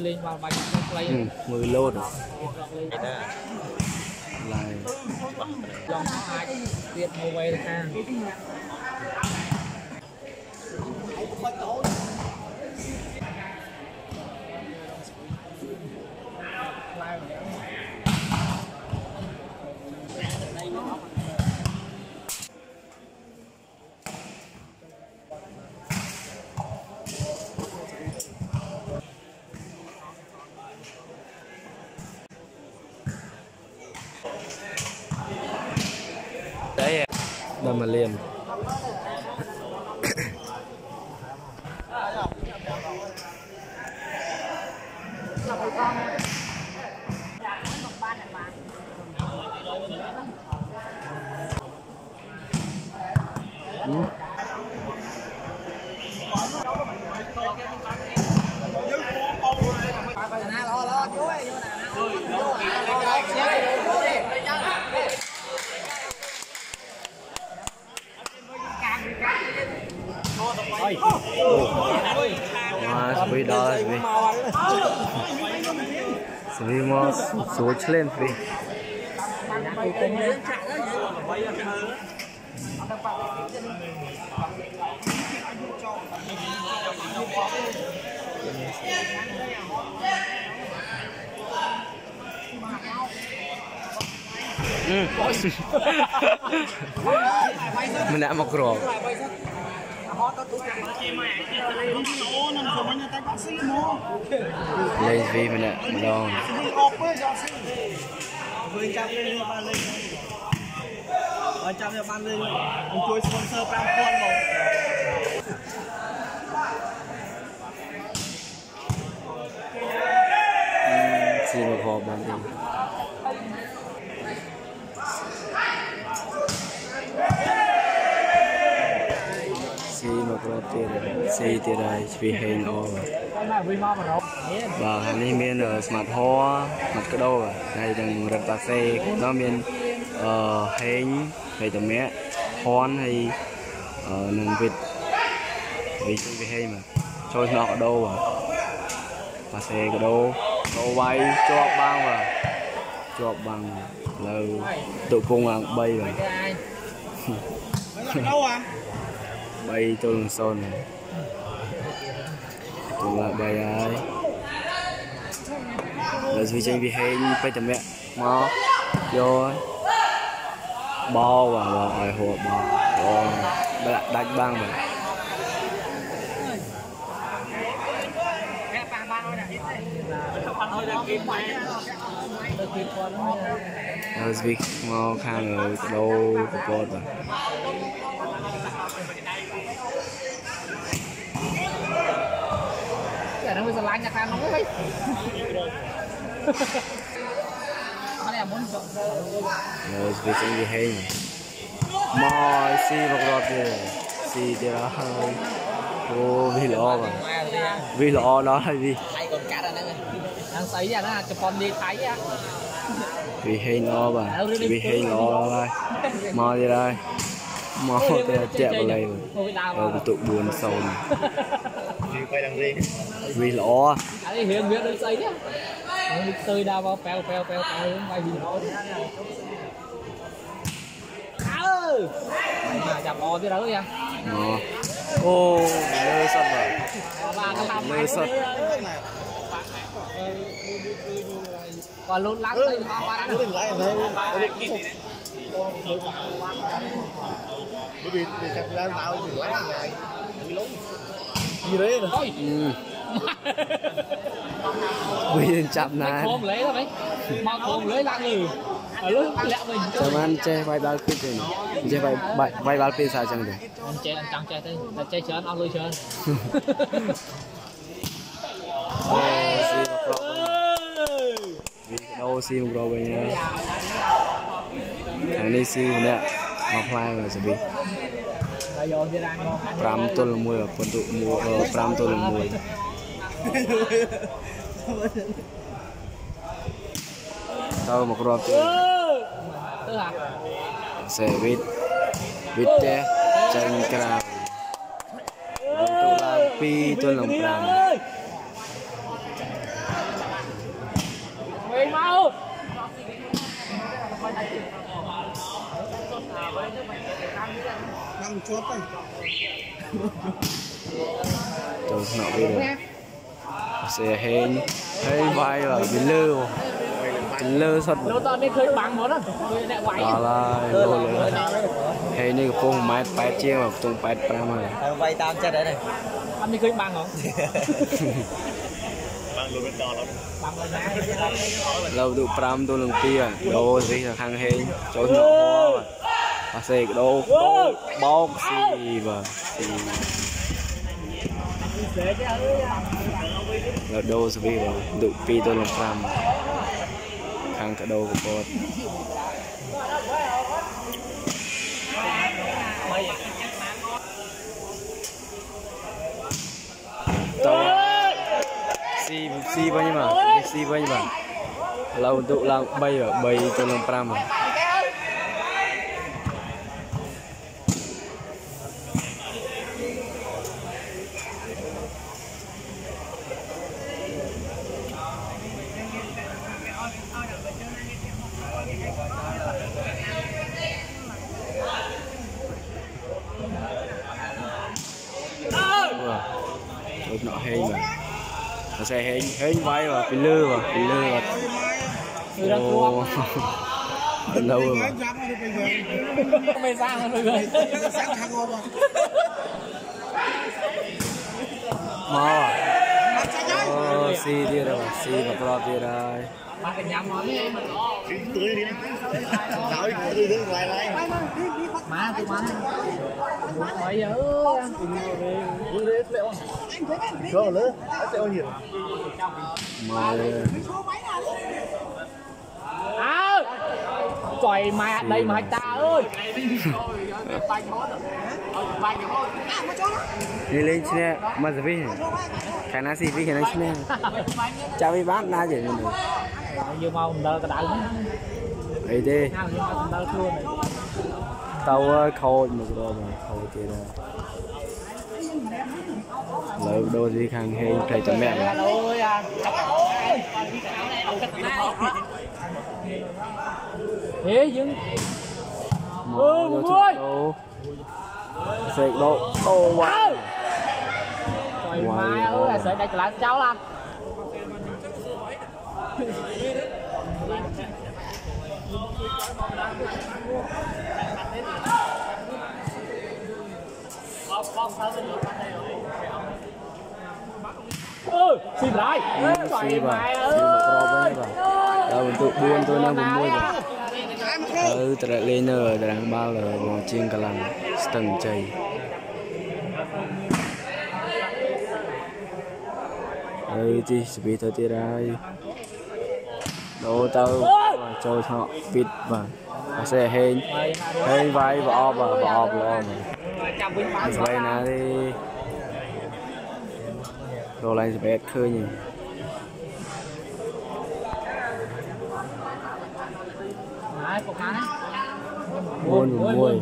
lên vào bánh lấy mười lô được lại dòng hai tiền mua về ha đâm mà liền Sweet đó, sweet mò số lên đi. Mình đã mặc rồi. Lấy vì mình ạ, mình đo xin một hộp bán đi xây tiền này vì hình ô và anh em miền ở mặt hoa mặt cái đâu này đừng đặt ta xây nó miền hình về tầm mẹ hòn hay nền vịt vì chơi vì hay mà chơi nó ở đâu mà xây cái đâu đâu bay cho băng và cho bằng là tụ cung là bay rồi bay tôi son này tôi là bay ai là duy tranh vì hay phải tầm mẹ mò vô bo và hỏi hồ bò đánh băng vậy là duy mò khang ở đâu của con vậy nó bây giờ lạnh ra nó ấy. Nó là muốn vì cái gì hay nhỉ? Mọi si bọc đọt gì, si thì là cô vi lọ mà, vi lọ đó là gì? Đang sấy ra nó chụp con đi thấy á. Vì hay nó mà, vì hay nó đây, mọi gì đây, mọi thì chẹt vào đây rồi, rồi tụ buồn sầu này. Vì lọ cái hiện việc được xây đấy, xây đào vào pèo pèo pèo pèo bay vì lọ. Ơ, chạm bò thế đó nha. Ô, mưa sập rồi. Mưa sập. Còn lún lắc đây ba ba đấy. Bởi vì chặt ra vào thì lái ngày, bị lún. Gì đấy rồi. Bây chạm này. Không lấy đâu đấy. Mà không lấy lăng lử. Lúc lẹ mình. Chạm ăn chơi vài bao pin rồi. Chơi vài bao pin sao chẳng được. Ăn chơi ăn trăng chơi thôi. Đặt chơi chơi ăn lui chơi. Đâu sim đâu vậy nha. Thằng này sim này. Ngọc Lai rồi sẽ bị. 5 ទល់ 1 បន្ទុក5ទល់ 1 ទៅមករាប់ទៅអាសេវិតវិតតែចាញ់ក្រៅបន្ទុកឡើង2ទល់ 5 năm chốt đây chốt nọ đi được xe hên hay vai là bình lưu bình lưu sạch đó là luôn luôn hay như phong mai bay chiêu mà tung bay bay mà bay tam chơi đấy này anh đi cưới băng không lâu tụ pram tụ lồng kia đồ gì là hàng hên chốt nọ à xe đồ bóc gì mà là đồ gì mà tụ pi tụ lồng pram hàng cả đồ của con si bao nhiêu mà si bao nhiêu mà lâu tụ làm bay ở bay tụ làm pram mà nọ hay mà xe hên hên bay và bị lừa và lâu rồi mày sang rồi mà si đi rồi si mà pro đi rồi má tụi má mày nhớ có nữa sẽ ôn nhiều mà à còi mày đây mà ta ơi đi lên xe mà giờ biết khả năng gì biết khả năng xe chào đi bác na gì nhiều màu đờ cái đại ấy đi tao khôi một rồi mà khôi kia rồi lợi đôi gì khang hay thầy chấm mẹ thế nhưng đồ sợi độ đồ quá mai ơi sợi đây là cháu làm xin lại xì mày ơi đâu mình tụ buôn tôi đang buôn rồi từ đại lên rồi đang bao rồi mò chiên cả làm tầng chày thì bị tôi tia đây đồ tao chơi họ vịt mà xe hên hên vai vỏ mà vậy nè đi đồ này bé khơi nhỉ buồn buồn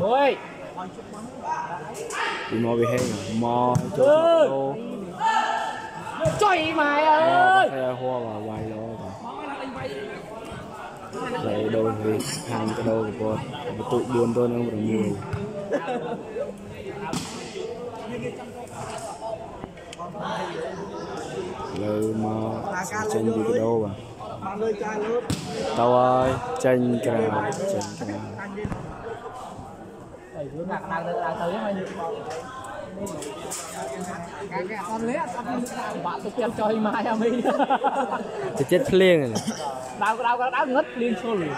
đi mò bị hên mò chỗ trời mày ơi hoa mà vài đó vậy đồ thì hàng cái đồ của con tụi buồn tôi nó một người rồi mà tranh đi cái đâu mà tao ơi tranh cả chết chết liền này đau ngất liền xôn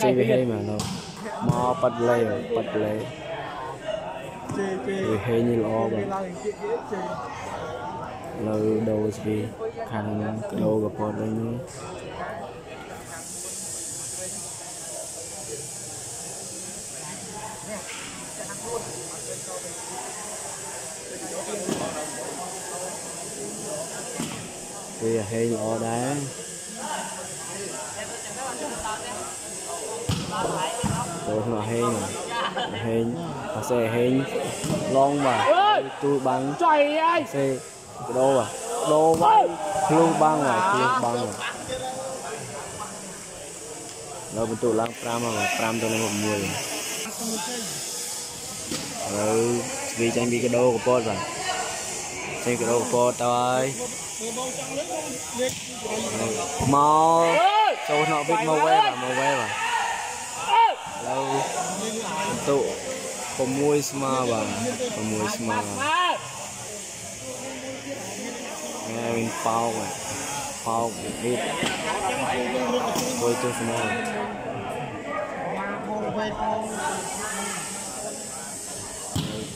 chơi về hay mà đâu mò bật lây về hay như lo mà lời đầu gì khăn đầu gặp bọn đây nhé về hay lo đá tôi nó hay mà hay xe hay long mà tôi bắn xe đồ à đồ vậy luôn băng này kia băng này เราประตูล้างปรามมาปรามตัวนี้มันมวยเราวีจังบีกระโดดกระโปดไปเส้นกระโดดกระโปดต่อยมอโซนอบิดมอเวว่ะมอเวว่ะเราประตูขโมยสมาบ่ะขโมยสมาเป็นเป้าไงเป้าบิดบิดโวยตัวสมา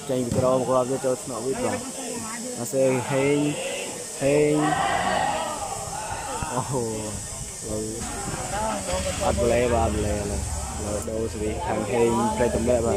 ใจวิกรามกราบจะโจทย์สนองวิบัติมาเซเฮงเฮงโอ้โหอัดเบลย์บ้าเบลย์เลยเราดูสิทางเฮงใครทำได้บ้าง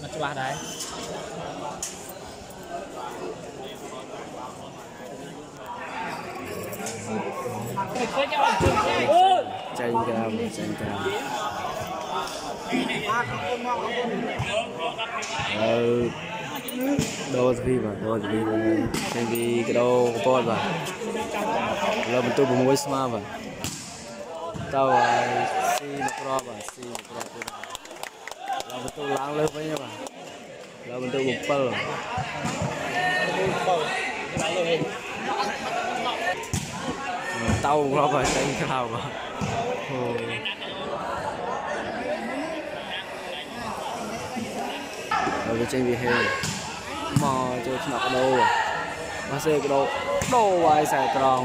làm lái cũng mặt cho bà đấy chạy cam chạy cam đôi gì mà trên vì cái đôi của con mà là mình tôi muốn với smart mà tao xin một pro mà xin một proเราประตูล้างเลยไปเนี่ยป่ะเราประตูบุกเปิดเต้าเราไปเต็มข่าวป่ะโอ้เราจะเจอวิเฮลมอเจอหนักโดมาเซกโดโดไว้ใส่กรอง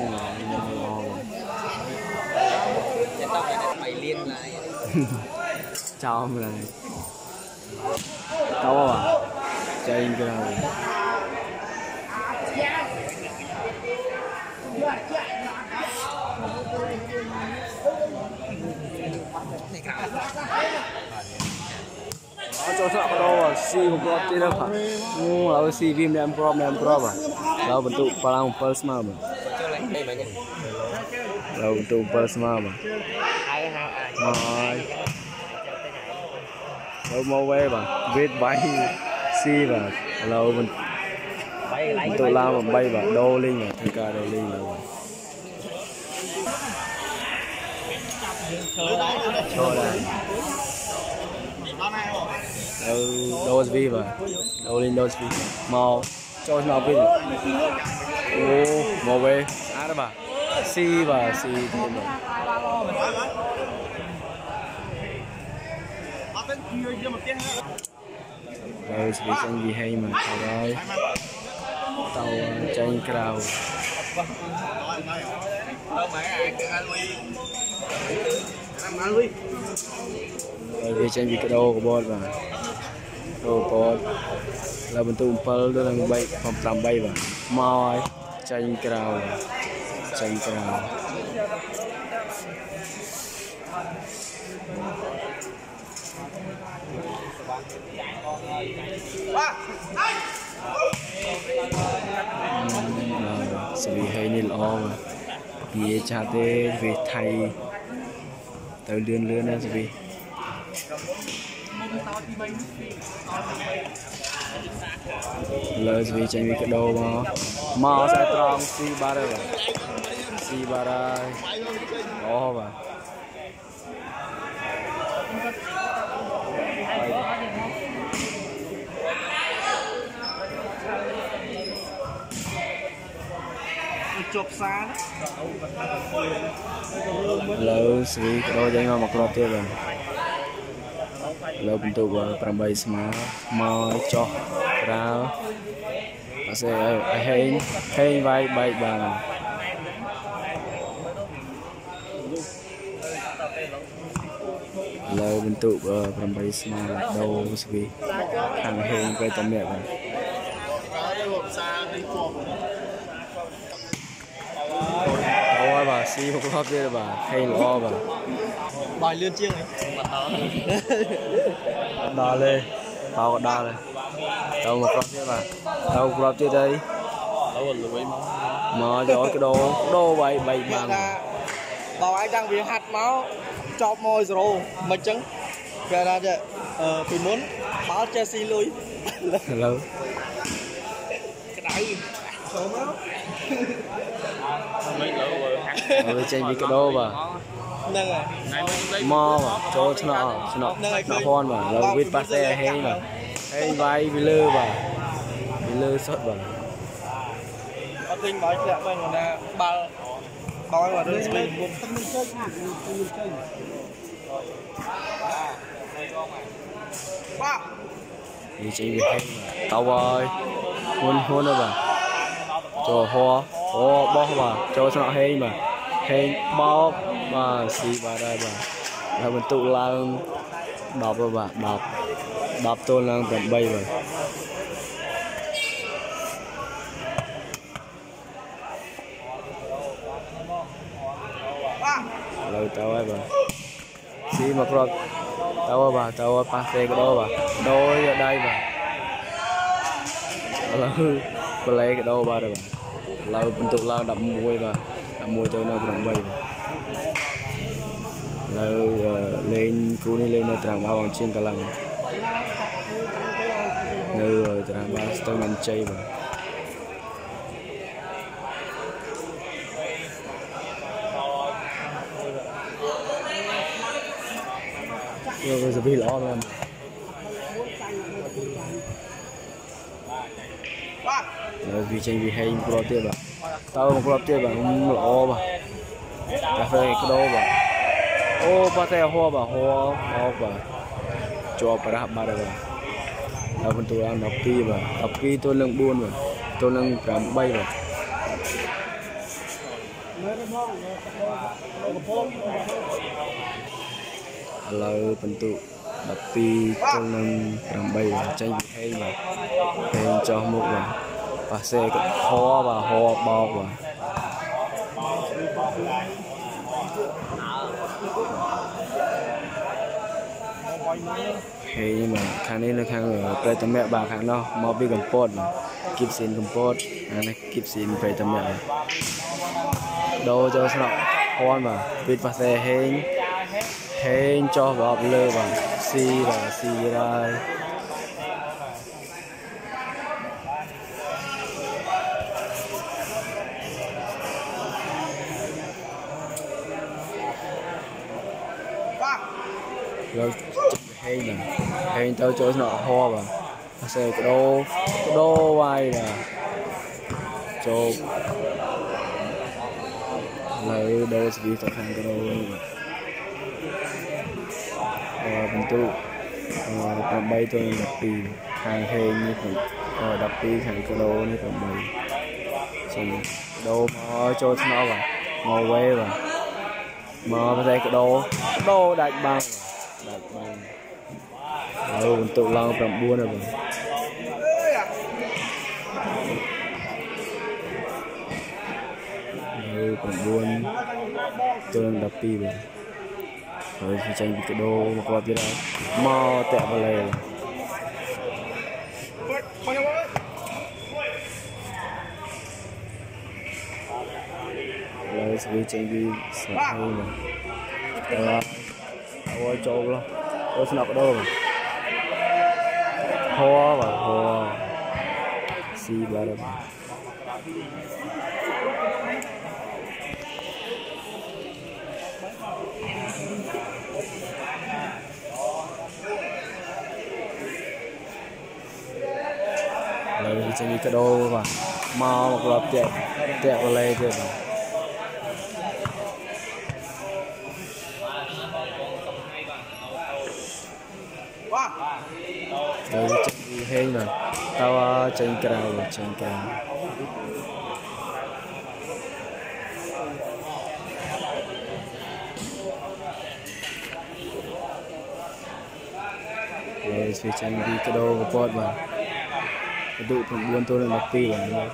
จะต้องไปเลี้ยงอะไรชอบเลยเต้าอ่ะใจเย็นกันเลยเราจะสับเราสี่กรอบที่แล้วค่ะงูเราสี่วิ่งแนมกรอบอ่ะเราบรรทุกพลังพลัสมาบ้างเราบรรทุกพลัสมาบ้างเราโมเวบะเวทใบซีบะเราเป็นตัวลาแบบใบบะโดลิงอะทางการโดลิงเราโชว์ได้เราโดสบีบะโดลิงโดสบีมอโชว์นอบินโอ้โมเวอะไรบะซีบะซีเราจะไปจังวีให้มันเขาได้เตาจังกราวเราจะจังวีกระโดดบอลมาโดดบอลเราบรรทุกเปิลด้วยทางใบความตามใบมาไม้จังกราวจังกราวสวีไฮนิลออมบีเอชาเต้สวีไทยเตาเลื่อนนะสวีเลยสวีใจมีกระโดดมาใส่ตรองซีบาร์ออมจบซาเราสิเราจะมาครอบเทียบกันเราเป็นตัวปรำใบสมามาจ่อเราอาศัยให้ใบบ้างเราเป็นตัวปรำใบสมาเราสิทางเฮงไปตำแหน่งกันซีผมชอบด้วยบ่าให้หล่อบ่าดอยเลือดเจียงเลยดอยเลยเตาก็ดอยเลยเตาหมดรอบด้วยบ่าเตากรอบด้วยได้ Mở rồi cái đồ vậy bày bằng. Bảo anh đang bị hạt máu cho môi rồi mà chứng. Cái là vì muốn báo Chelsea lui. Hello. Cái đấy. Không á. Mấy chơi cái đồ mà. Mò mà cho nó con mà lâu vít bát xe hay mà. Hay vai vì lơ mà. Vì lơ sót mà. Hãy subscribe cho kênh Ghiền Mì Gõ để không bỏ lỡ những video hấp dẫn. Tawa ba, si makrok, tawa pasti kedua ba, doi ada ba, lalu pelai kedua ba ada ba, lalu bentuk lalu dam mui jauh nak terang bay, lalu lain kuni lain terang bawang cing kalang, lalu terang bawang setengah cai ba. Rồi giờ bị lỏ rồi. Rồi vì chơi vì hay một lọ tiệp à, tao một lọ tiệp à, một lọ à, cà phê cái đó à, ô ba tè hoa à, cho bà ra ba rồi à, tao vẫn tụi ăn đọc kỹ tôi lưng buồn rồi, tôi lưng cảm bay rồi. Lalu bentuk tapi dengan rambai macam ini lah, pencah muka, pasai ke hoa bawak lah. Hei mah, kan ini kan pertama bah kan lah, mau beli kompor, kipsin kompor, anak kipsin pertama. Doa jauh senang, hoa mah, beli pasai hei. Hên cho vào lơ bằng si ra rồi hên tao chỗ nọ hoa bằng xe đô vai là chỗ lấy đô sẽ đi tập hành cái đô bentuk tambai tu yang tapi kang heng ni pun tapi kang kelo ni tambai si do mau coy senau lah mau way lah mau pasai kelo daj bang lalu bentuk lang perempuan lah bang. Lalu perempuan tu yang tapi bang. Rồi thì tranh bị cái đồ mà qua kia đó mò tẹo vào lề rồi sẽ bị tranh bị sập hơn rồi ôi trâu luôn ôi xin lọc đâu hoa và hoa si ba đâu. Lalu jadi kedua apa? Mau kelab tiap oleh je. Lalu jadi hei lah, tawa cengkram. Lalu jadi kedua apa? Duk perempuan tu nak mati lah,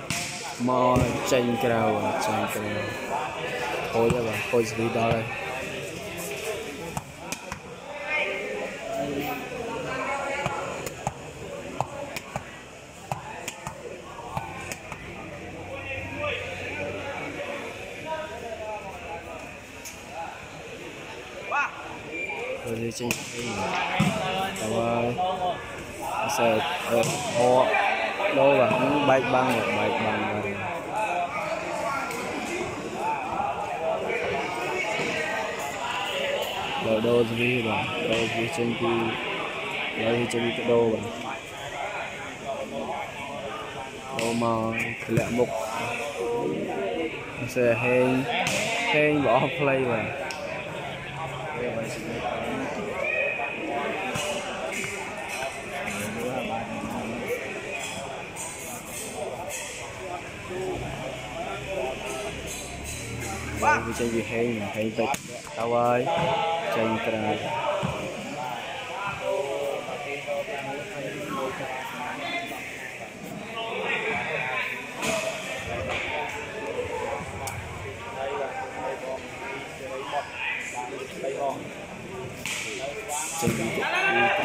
mau cengkerau, boleh lah, boleh sendiri dah. เลยจริงแต่ว่าเสร็จพอโลแบบใบบางแบบใบบางเราโดนที่แบบเราที่เชนที่เราที่เชนที่โดนแบบโดนมาเตะมุกเสร็จเฮงบอก play แบบว่าวิจัยวิเฮงเฮงไปตะวันจันทร์จันทร์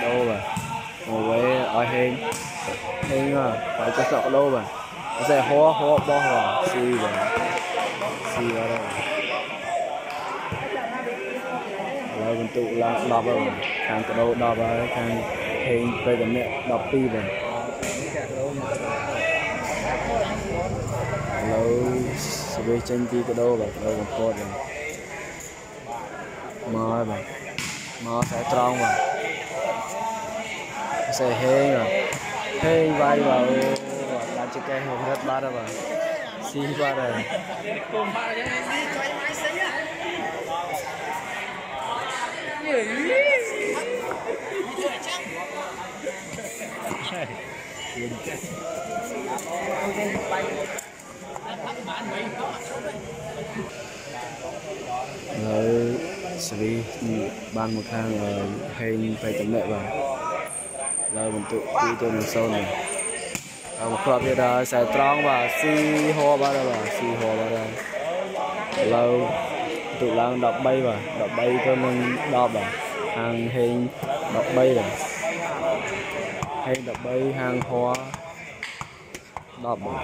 โลบ่ะโอ้ยไอเฮงอ่ะไปจะสอบโลบ่ะใส่หัวบ่หัวซีบ่ะซีอะไรแล้วมันตุลาดอกอะไรทางกระโดดดอกอะไรทางเฮงไปกับเนี่ยดอกตีบ่ะแล้วสเปเชียลที่กระโดดแบบเราโคตรเลยมาบ่ะมาใส่ตรองบ่ะใส่เฮงบ่ะเฮงไว้บ่ะจะแกหกรัดบ้าระบ่สี่บ้าระแล้วสิบ้านมาข้างให้ไปจำเนบ่แล้วบรรทุกที่ตัวหนึ่งโซนเราครอบได้ใส่ตรองว่าซีฮอบ้าได้ว่าซีฮอบ้าได้เราตุลางดอกใบว่าดอกใบก็มึงดอกว่าหางเฮงดอกใบว่าเฮงดอกใบหางฮอดอกว่า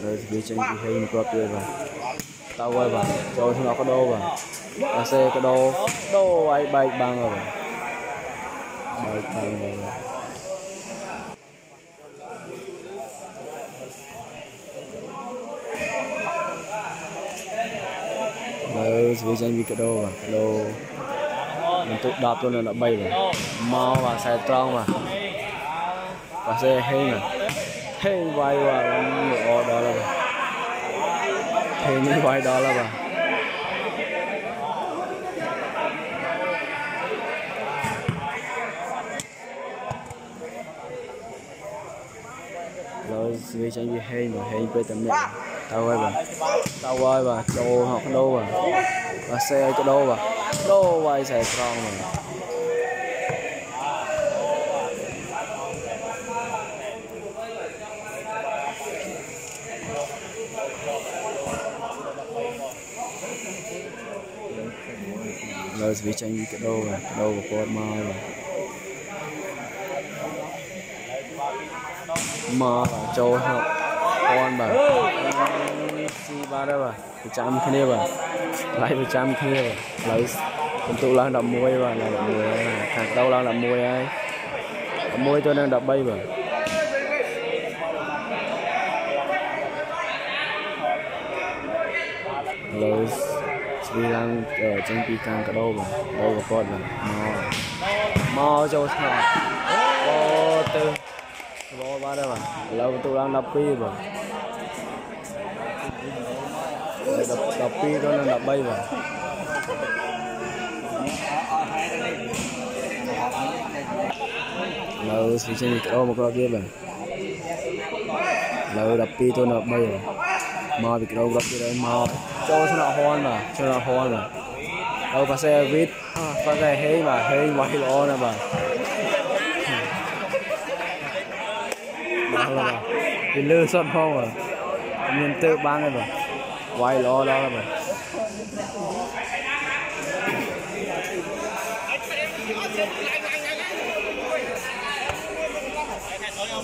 เลยเบี้ยเชงที่เฮงครอบได้ว่าตาไว้ว่าโจทย์เราก็โดว่าอาเซก็โดไว้ใบบางเลยใบบางเลยแล้วสวิชันมีก็โดมันตุกดาบตัวนั้นใบเลยมอว่าใส่ตรองว่าอาเซเฮงอะเฮงไว้ว่ามันออดแล้วเฮงไว้ดอแล้วว่าvì chẳng vì hay mà hay về tầm này tao ơi bà đồ học đâu bà xe cho đâu bà đô quay xài con mà rồi vì chẳng vì cái đâu bà con mau rồiมาโจหักตอนบ่ายสี่บาทได้บ่ายไปจำแค่นี้บ่ายไล่ไปจำแค่นี้บ่ายไล่คนตุลาดับมวยบ่ายดับมวยทางเต้าเราดับมวยไอ้ดับมวยตัวนั้นดับใบบ่ายแล้วสี่รังจังปีกลางกระโดดบ่ายโดดกับปอดบ่ายมาโจหักโอ้ตื่นบอลบ้าได้ป่ะเราตุลาดับปีป่ะดับปีก็นั่นดับใบป่ะเราสิ่งที่เราไม่เข้าใจป่ะเราดับปีตัวนั่นใบป่ะมาบิกเราดับปีได้มาโจชนะฮอนป่ะเราภาษาวิทย์ภาษาเฮยป่ะเฮยไวโลนะป่ะเป็นเลือดสดห้องว่ะเงินเติบบ้างเลยว่ะไว้ล้อแล้วว่ะ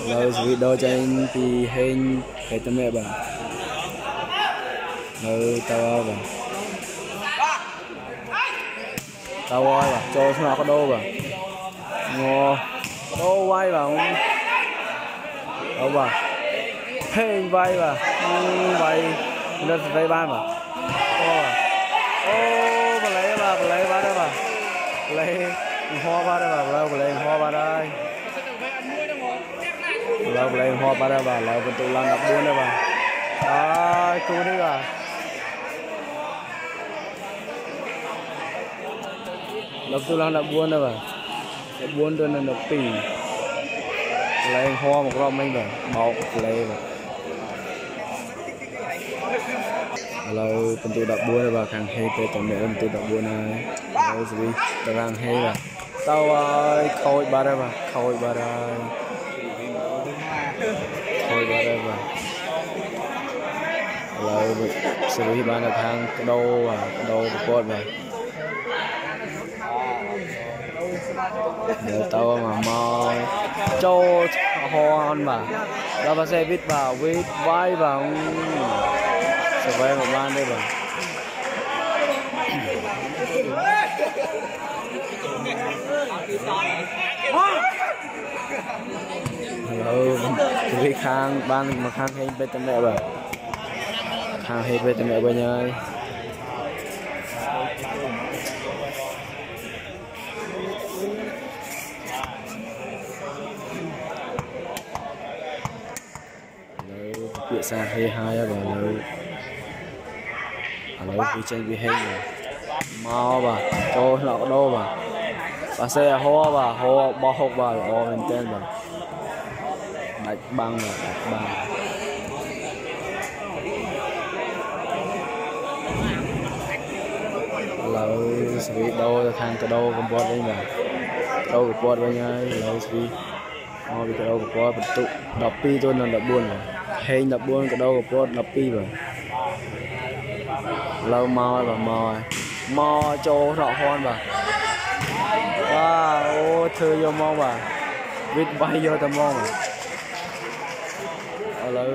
เราสวีดโดจันตีเฮงไปตั้งแม่บ่ะ tao rồi tao quay bà cho nó có đô bà ngô đô quay bà đâu bà thêm vay bà vay lên vay ba bà ô bà lấy ba đó bà lấy hoa ba đó bà lâu lấy hoa ba đây lâu lấy hoa ba đó bà lâu tụi lần đập buôn đó bà à cú đấy bà đập tụi lần đập buôn đó bà đập buôn đôi lần đập tỉ lấy hoa một lon anh bà một lấy bà lâu tụi tôi đập buôn và càng hay tôi tổng để tụi đập buôn này lâu gì tôi càng hay là tao khôi ba đây mà khôi ba đây mà lâu xử lý ba là thang đâu cột mà để tao mà mau cho hòn mà tao vào xe vít vào vít vai vào về một ban đây rồi từ khi khang ban mà khang hay bên tầm mẹ rồi khang hay bên tầm mẹ bây giờ chuyện xa hay hai và lâu lâu đi chơi bị hay mà mau bà cho lọ đô bà xe hoa bỏ hộp bà ô lên tên bà đặt băng bà lâu suy đô thang cái đô cầm bọt đấy mà đô cầm bọt với nhau lâu suy mau bị cái đô cầm bọt tụ đập pi tôi nên đập buồn hay đập buồn cái đô cầm bọt đập pi rồi lâu mau và mau cho rọ hòn bà ô thưa vô mau bà vịt bay vô tầm mau bà lâu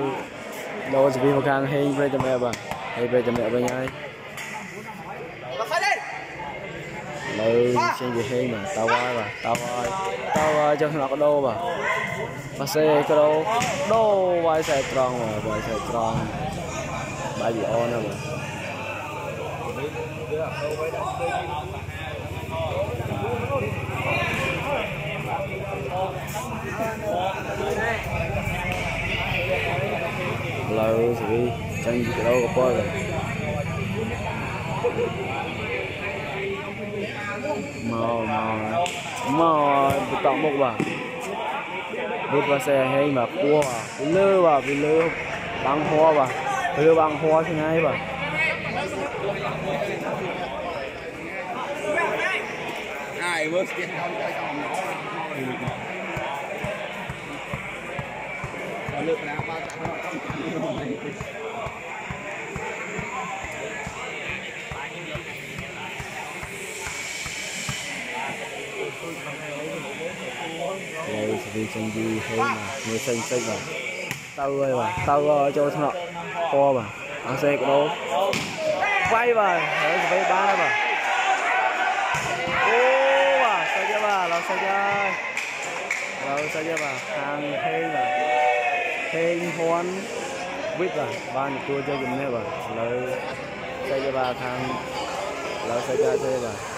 đâu sẽ bị một càng hay về tầm mẹ bà hay về tầm mẹ bà nhai lâu xem gì hay mà tao ai cho nó có đô bà xe có đô vai xe tròn mà vai xe tròn bay bị on đâu mà lâu rồi tranh cái đâu có rồi mò tọt một bà vượt qua xe hay mà cua bà lơ băng hoa thế này bà ai muốn biết đâu cái con nó còn lượt nào ba cái nó không rồi thì chân đi thôi mà người xanh mà tao ơi cho nó co mà ăn xe của nó quay vào quay ba mà ô bà sao chứ bà lâu sao chứ bà hàng thêm là thêm hoan biết là ba người tôi chơi cùng nhau bà lâu sao chứ bà hàng lâu sao chứ bà